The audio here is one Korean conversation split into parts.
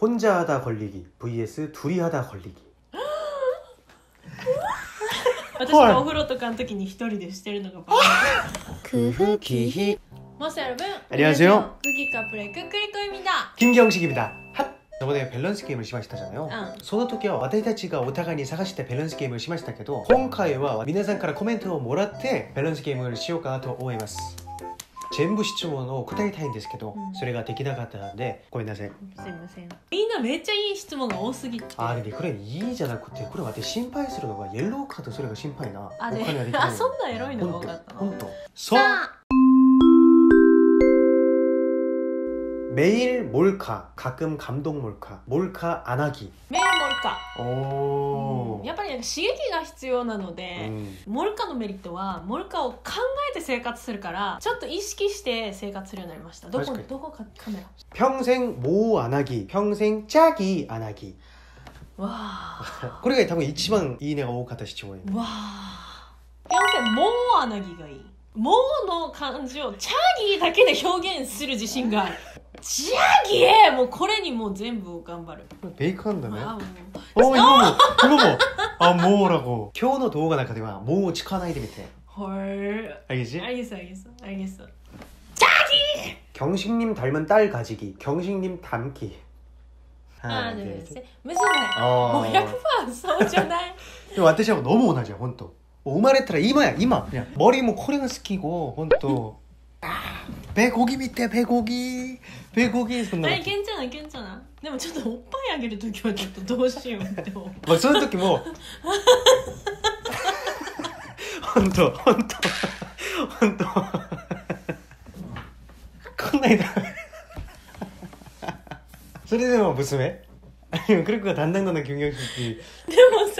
혼자 하다 걸리기 vs 둘이 하다 걸리기. 私がお風呂とかの時に一人でしてるのが쿠키커플 안녕하세요. 쿠키커플의 쿠키코입니다. 김경식입니다. 핫! 저번에 밸런스 게임을 시마시타잖아요. 소노토끼와 와타이타치가 오타가니 사가시테 밸런스 게임을 시마시타けど 今回は 皆さんから 코멘트를 もらって 밸런스 게임을 しようかなと思います. 全部質問を答えたいんですけどそれができなかったんでごめんなさいすいませんみんなめっちゃいい質問が多すぎてあれねこれいいじゃなくてこれ私心配するのがイエローカードそれが心配なあれねあそんなエロいのが分かった本当そう 매일 몰카, 가끔 감동 몰카, 몰카 안 하기. 매일 몰카. 오. 약간 시계기가 필요한데, 몰카의 메리트는 몰카를 생각해 생활するから, 조금 의식해 생활するようになりました. 어디 카메라? 평생 모 안 하기, 평생 짜기 안 하기. 와. 그러니까 당연히 이치만 이내가 오갔다 시청해. 와. 평생 모 안 하기가 이. 모의 간지를 짜기だけで表現する自信がある. 仕上げもうこれにもう全部頑張る メイク한다네. 어 이거 뭐 아 뭐라고. 今日の動画の中ではもう力ないでみて. 헐. 알겠지? 알겠어. 짜기! 경식님 닮은 딸 가지기. 경식님 닮기. 하나 둘 셋. 무슨 말? 뭐 100% 소주나이. 와테시하고 너무 원하죠, 혼또. 오마레트라 이마야 이마. 그냥 머리 뭐 코링을 시키고 혼또. 배고기 밑에 배고기 배고기 손 넣어. 아니 괜찮아 괜찮아. 근데 좀 오빠에 하기를 두기만 해도 도시요. 막 그런 느낌 뭐. 혼도. 끝나이다. それでも娘? 아니면 그렇게 단단한 김경식이.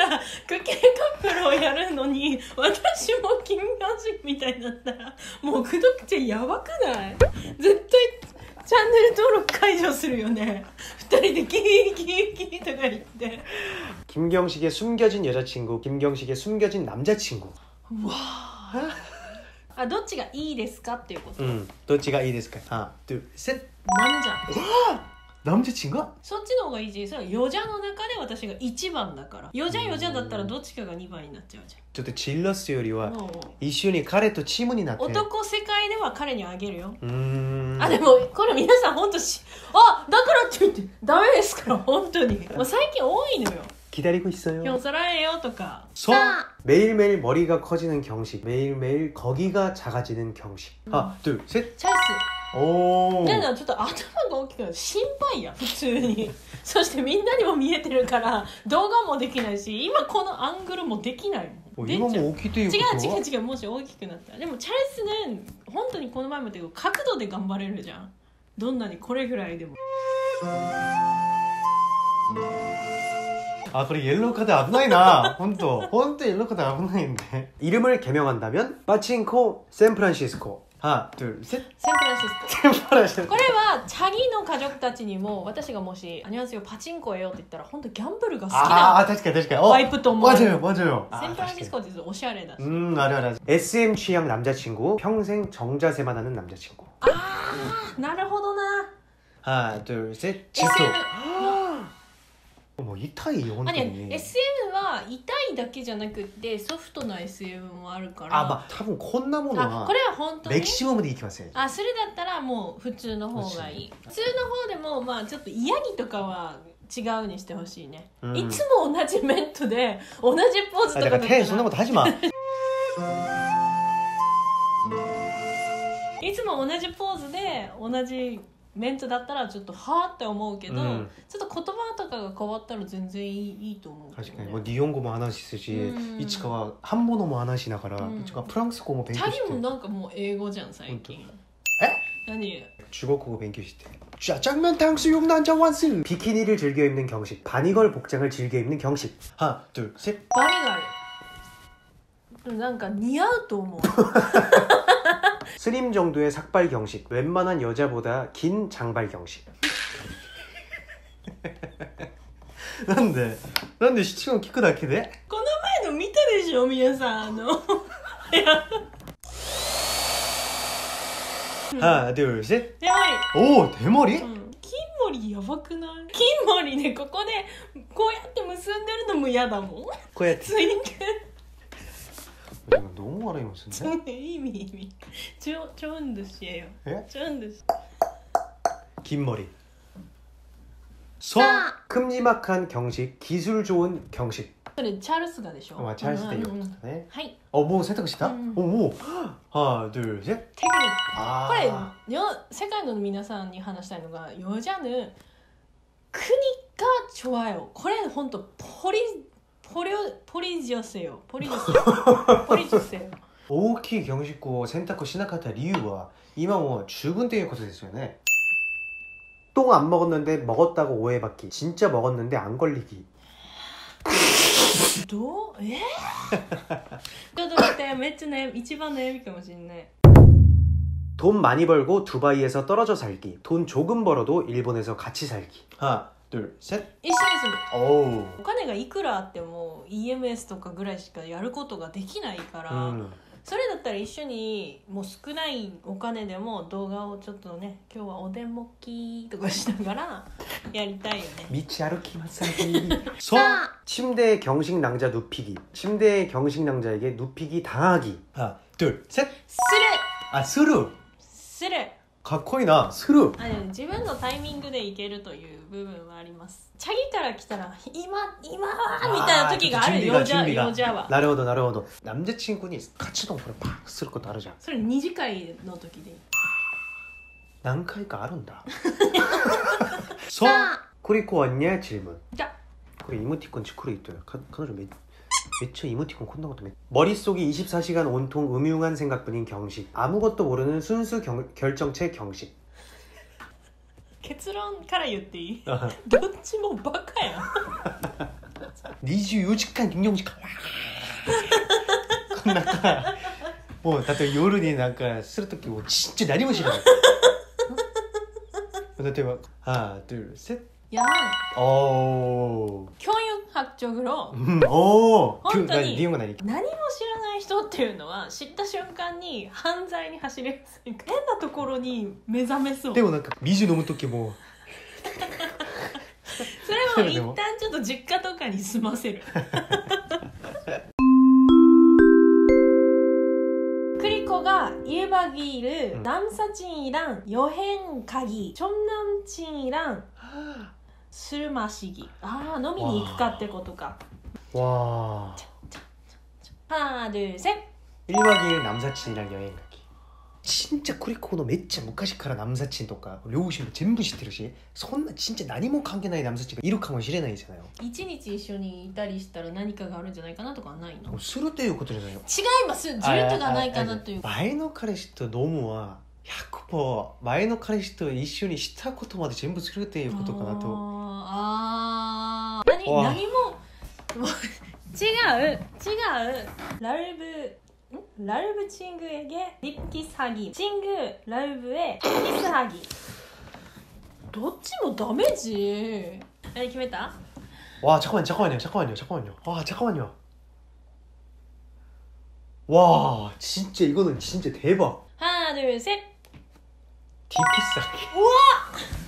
자, 그結構プロをやるのに私も金魚人みたいになったらもう구독자やばくない絶対チャンネル登録解除するよね二人でギリギリとか言って 김경식의 숨겨진 여자친구, 김경식의 숨겨진 남자친구. 와. 아, どっちがいいですかっていうこと. 응, どっちがいいですか? 하나, 둘, 셋. 남자. 남자친구가? そっちの方がいいですよ。여자の中で私が一番だから。여자だったらどっちかが2番になっちゃうじゃん。ちょっと질렀어요よりは一緒に彼とチームになって。男世界では彼にあげるよ。あでもこれ皆さん本当あだからって言ってダメですから本当に。もう最近多いのよ。기다리고 있어요。 今日再来よとか。そう。매일매일 머리가 커지는 경식。매일매일 거기가 작아지는 경식。하나 둘 셋。チャイス。 おお。なんだちょっと頭が大きくなる心配や普通に。そしてみんなにも見えてるから動画もできないし今このアングルもできないもん。違う違う違うもし大きくなったでもチャイス는本当にこの前までカクドで頑張れるじゃん。どんなにこれぐらいでもあこれイエローカード危ないな本当本当イエローカード危ないんで。 이름을 개명한다면 빠칭코 샌프란시스코. 하나, 둘, 셋. 샌프란시스코. これは자기の家族たちにも私がもし 안녕하세요パチンコへよって言ったら本当ギャンブルが好きなワイプと思う。맞아요. 샌프란시스코에서 오샤레다. 알아. SM 취향 남자친구, 평생 정자세만 하는 남자친구. 아, なるほどな. 하나, 둘, 셋. 지소. 뭐 이타이 이건 아니 SM은 は痛いだけじゃなくてソフトなSMもあるからあまあ多分こんなものはメキシマムでいきますよ。あそれだったらもう普通の方がいい。普通の方でもまあちょっと嫌にとかは違うにしてほしいね。いつも同じメントで同じポーズとかで手そんなことはじまん。いつも同じポーズで同じ メントだったらちょっとはーって思うけどちょっと言葉とかが変わったら全然いいと思う。確かにもう日本語も話すしいつかは한국어도話しながらいつかフランス語も勉強して。자장면 탕수육 난자완스. 비키니를 즐겨 입는 경식. 바니걸 복장을 즐겨 입는 경식. 하나 둘 셋. 바니걸. なんか似合うと思う。 스림 정도의 삭발 경식. 웬만한 여자보다 긴 장발 경식. 난데 시청은 키크 다 키네? この前の見たでしょ皆さん。 하나 둘 셋. 대머리. 오 대머리? 긴 머리 やばくない？金まりね、ここでこうやって結んでるのも嫌だもん。こうやってついてどうも笑いますね。意味。ちょんですよ。え？ちょんです。긴 머리. 소 큼지막한 경식, 기술 좋은 경식. 그래, 찰스가 되죠. 아, 찰스 대요. 네. 하이. 어, 뭐 선택했다? 오, 뭐. 하나, 둘, 셋. 테크닉. 아. 그래, 세계の皆さんに話したいのが 여자는 크니까 좋아요. これ本当 버려버리지었어요. 버리주세요. 오키 경식고 센타코 시나카타 이유와 이마모 죽은 때의 것이었어요. 똥 안 먹었는데 먹었다고 오해받기. 진짜 먹었는데 안 걸리기. 또? 에? 저도 그때 맨날 1번의 애비かもしれない. 돈 많이 벌고 두바이에서 떨어져 살기. 돈 조금 벌어도 일본에서 같이 살기. 하나, 둘, 셋. 일시에する. 오. お金がいくらあってもEMSとかぐらいしかやることができないから それだったら一緒にもう少ないお金でも動画をちょっとね今日はおでんもきとかしながらやりたいよね道歩きます。 소 침대의 경식 낭자 눕히기. 침대의 경식 낭자에게 눕히기 당하기. 하나 둘 셋. 스르. 아 스르. 스르. かっこいいな、スルー。 自分のタイミングでいけるという部分はあります。チャギから来たら今はみたいな時があるよ。なるほどなるほど。 남자친구にカチドンこれパッすることあるじゃん。それ2次会の時で何回かあるんだ。 そうこれこう왔냐 질문。これイモティコンチクルイと彼女 매체 이모티콘 콘다고도 머릿속이 24시간 온통 음흉한 생각뿐인 경식. 아무것도 모르는 순수 결정체 경식. 결론から言っていい? どっちもバカや。 24時間 김경식 와. もうだって夜になんかする時もう진짜何もしない。例えば 하나, 둘, 셋. 야. 오. 학적으로 혼돈이何も知らない人っていうのは知った瞬間に犯罪に走れる変なところに目覚めそうでもなんか20飲む時も それも一旦ちょっと実家とかに住ませる。 크리코가 家バギー를 남사친이랑 여행 가기, 촌남친이랑 술 마시기. 아, 노미니 이끄까ってことか. 와. 하나, 둘, 셋. 1박 2일 남사친이랑 여행 가기. 진짜 쿠리코는 진짜昔から 남사친とか 료우신을 전부 知ってるし, 손나 진짜 何も関係ない 남사친이 이룩하면 知れないじゃないよ. 一日一緒にいたりしたら何かがあるんじゃないかなとかはないの?するということじゃない。違います。ずっとがないかなという。前の彼氏と飲むは 100% 前の彼氏と一緒にしたことまで全部するっていうことかなと。ああ何も違う。ラルブ 친구에게 립키스하기. 친구 라이브에 키스하기. どっちもダメじ. 아니, 決めた? 와, 잠깐만요. 와, 잠깐만요. 와, 진짜 이거는 진짜 대박. 하나, 둘, 셋. DP 先。うわっ。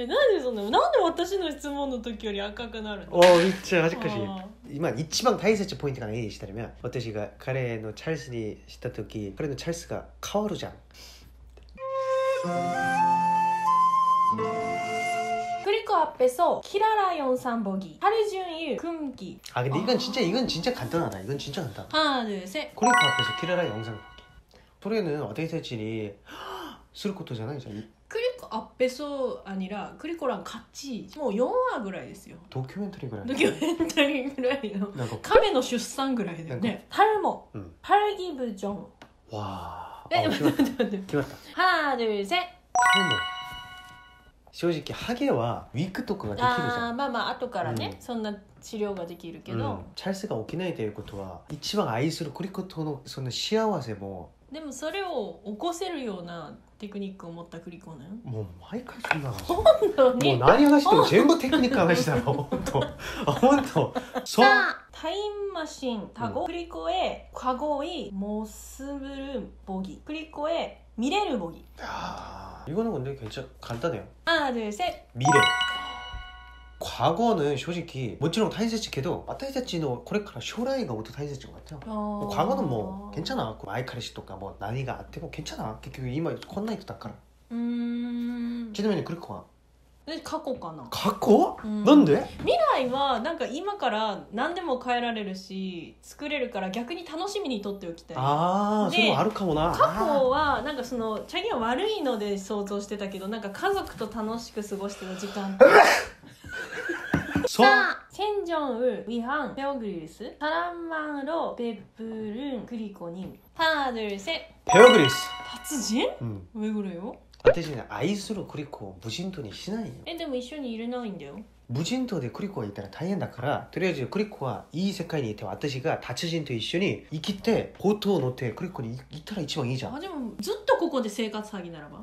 え、なんでそんな、なんで私の質問の時より赤くなるの？ああ、めっちゃ恥ずかしい。今一番大切なポイントがいいでしたね。私がカレーのチャルシにした時、カレーのチャルシが変わるじゃん。クリコアッペソキララヨンさんボギ。 하루 종일 굶기. 아, 근데 이건 진짜 간단하다. 이건 진짜 간단하다. 하나, 둘, 셋. 크리코 앞에서 키라라 영상 보기. 프로에는 어떻게 될지니 쓸 것도잖아요. 크리코 앞에서 아니라 크리코랑 같이 뭐 영화 ぐらいですよ. 도큐멘터리 ぐらい. 도큐멘터리 ぐらいの. 카메노 출산 ぐらいだよ 네. 탈모. 팔기부정. 와. 네, 맞다. 하나, 둘, 셋. 탈모. 솔직히 하게와 위크とかが できるじゃん. 아, 마마 아토からね. そんな治療ができるけど. 찰스가 오키나이 될 것과 이치방 아이스로 크리코토의 손의 시아와세 뭐 でもそれを起こせるようなテクニックを持ったクリコなの。もう毎回そんなの。本当に。もう何話しても全部テクニック話だろ。本当。本当。そう。 타임머신 타고 크리코의 과거의 모습을 보기, 크리코의 미래를 보기. 야, 이거는 근데 괜찮, 간단해요. 하나 둘 셋. 미래. 과거는 솔직히 뭐처럼 탄세치해도 마타이세치노 코레카라 쇼라이가 오토 탄세치인 것 같아요. 뭐 과거는 뭐 괜찮아. 마이카레시도가 뭐 나니가 아테고 괜찮아. 결국 이마 콘나이토 다카라. 지금은 그렇고. 근데 과거가나. 과거? 뭔데? 미래는 뭔가 今から何でも変えられるし作れるから逆に楽しみにとっておきたい. 아, 그거 あるかもな. 過去はなんかその 자기가 悪いので想像してたけどなんか家族と楽しく過ごしてた時間. 첸정을 위한 베어그릴스. 사람만으로 베푸른 그리코님. 하나 둘 셋. 베어그릴스. 다츠진? 왜 그래요? 다츠진은 아이스로 그리코 무진토니 신하예요. 근데 뭐 이슈니 일어나인데요. 무진토에 그리코가 있다라 다이엔다카라. 그래야지 그리코와 이 세계에 있다. 아타시가 다츠진토 이슈니 이키테 보토 노테 그리코니 이타라 이치방이자. 하지만 ずっとここで生活하기ならば.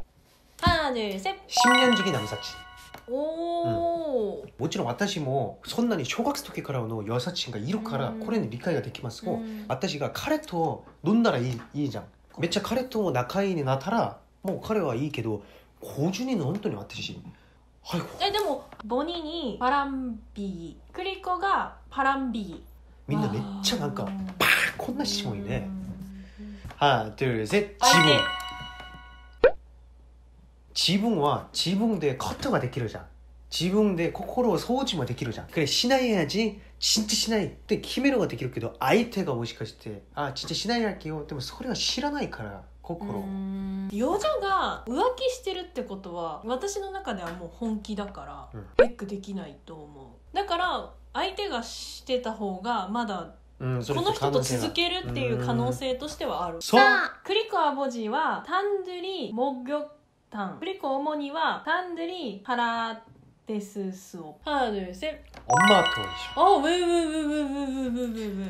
하나 둘 셋. 10년 지기 남사친. 오. 모처럼 와타시모 선난이 초각스토키 카라우노 여사친과 이로카라 코레는 리카이가 데키마스고 와타시가 카레토 논나라 이이장. 매차 카레토 나카이니 나타라. 뭐 카레와 이게도 고준이는 혼돈이 와타시. 아이고. 근데 뭐 본인이 바람비. 그리코가 바람비. 민나 매차 뭔가 팍 혼나시모이네. 하나 둘 셋. 지붕. 지붕와 지붕대 커터가 데키르자. 지붕대 코코로 소우지마 데키르자. 그래 시나이 해야지. 진짜 시나이. 근데 키메로가 데키르게도 아이테가 모시카시테. 아 진짜 시나이 할게요. 근데 소리가 싫어나이 카라. 코코로. 여자가 우아키してるってことは私の中ではもう本気だから ベックできないと思う。だから相手がしてた方がまだ この人と続けるっていう可能性としてはある。 クリコアボジは単純に 목욕 당. 그리고 어머니와 단들이 파라데스스오. 하나 둘 셋. 엄마토. 왜.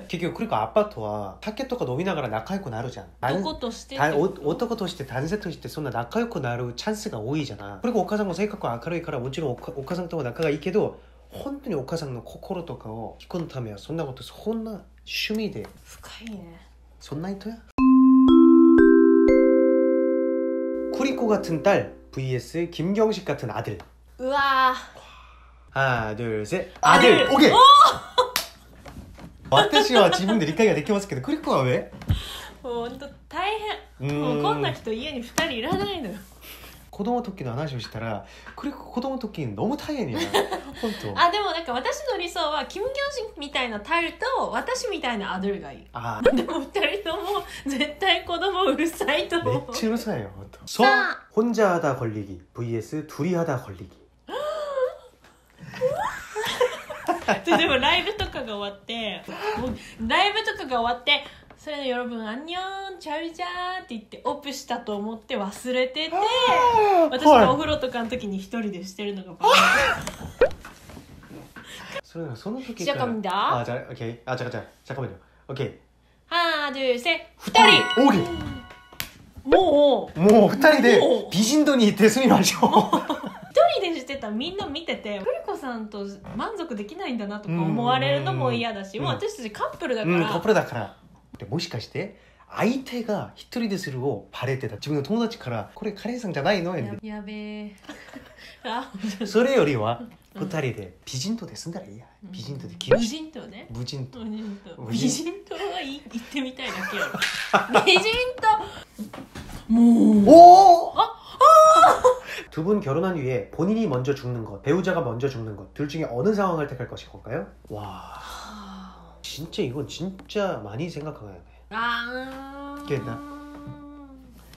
결국 그리고 아빠토와 타케토가 노미나가라 나카이코 나루잖아. 단세토시테 손나 나카이코 나루 찬스가 오이잖아. 그리고 오카상과 세이카코 아카로이카라 모찌로 오카상토와 나카가 있게도 혼돈이 오카상의 코코로토카오 기콘타메야 손나 것도 손나 취미대. 후카이네. 손나이토야? 쿠리코 같은 딸 vs 김경식 같은 아들. 우와. 하나 둘 셋. 아들. 오케이. 와테시와 지분들 리카이가 느껴봤을けど 쿠리코가 왜? 완전 大変。もうこんな人家に2人いらないのよ。 子供の時の話をしたらクリコ子供の時に너무大変や。あでもなんか私の理想はキム・ギョンシみたいなタルと私みたいなアドルがいい。あでも二人とも絶対子供うるさいと思う。めっちゃうるさいよ。 혼자하다 걸리기 vs 둘이하다 걸리기. でもライブとかが終わって それで喜ぶ안녕 잘 자って言ってオープしたと思って忘れてて私がお風呂とかの時に一人でしてるのがバカ。それでその時じゃあ잠깐만じゃあオッケ이あじゃあじゃあ잠깐만요オッケ이。하나 둘 셋。二人。おおもう二人で美人とに似てすみましょう。 一人でしてたらみんな見ててクリコさんと満足できないんだなとか思われるのも嫌だしもう私たちカップルだから。 もしかして相手が一人でするをバレてた自分の友達からこれカレーさんじゃないのやべえそれよりは二人で美人とで済んだらいいや美人とできる美人とね無人とは行ってみたいだけやろ美人と두 분 결혼한 후에 본인이 먼저 죽는 것, 배우자가 먼저 죽는 것 둘 중에 어느 상황을 택할 것일까요? 와 진짜 이건 진짜 많이 생각해야 돼. 아. 됐나?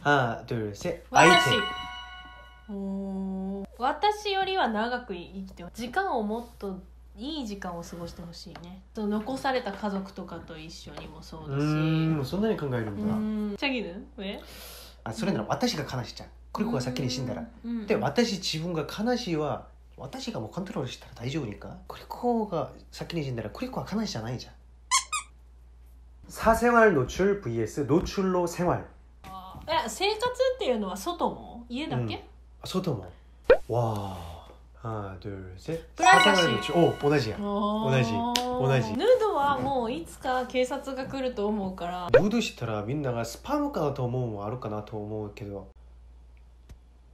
하나, 둘, 셋. 아이템. 私よりは長く生きて、時間をもっといい時間を過ごしてほしいね。と残された家族とかと一緒にもそうだし。そんなに考えるんだ。チャギヌ？왜？ 아, それなら私が悲しちゃう。 그리고가 사키니 신다라. 근데 私自分が悲しいは 私が 뭐 컨트롤 したら大丈夫니까. 그리고가 사키니 신다라. 그리고가 悲しいじゃないじゃん. 사생활 노출 vs 노출로 생활. 아, 生活っていうのは外も家だけ? 소도모. 와. 하나, 둘, 셋. 사생활 노출. 오, 同じや。同じ。 ヌードは もういつか警察が来ると思うから. 누드 したらみんながスパムかと思うもあるかなと思うけど.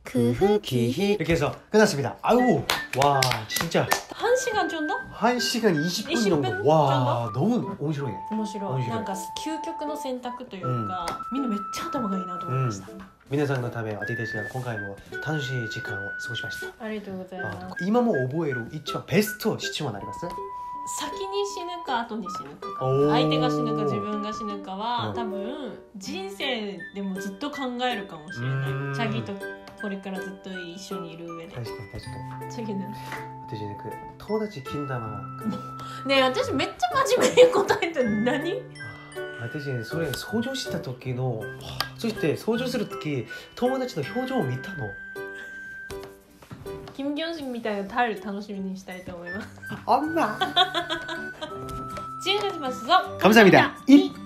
그 후기히 이렇게 해서 끝났습니다. 아우, 와, 진짜. 1시간 정도? 1시간 20분 정도. 와, 너무 오므시로해. 오므시로. 뭔가 최적의 선택というか, みんなめっちゃ頭がいいなと思いました. 皆さんのため当てていただき今回も楽しい時間を過ごしました。ありがとうございます。今も覚える一番ベスト7まであります。先に死ぬか後に死ぬかは多分人生でもずっと考えるかもしれない。チャギとこれからずっと一緒にいる上で。確かに確かに。私ね、友達禁断はね。私ね、それ、 私ね、相乗する時友達と表情を見たの。 김경식みたいなタル楽しみにしたいと思います。あんま。 지금까지 봤어. 감사합니다.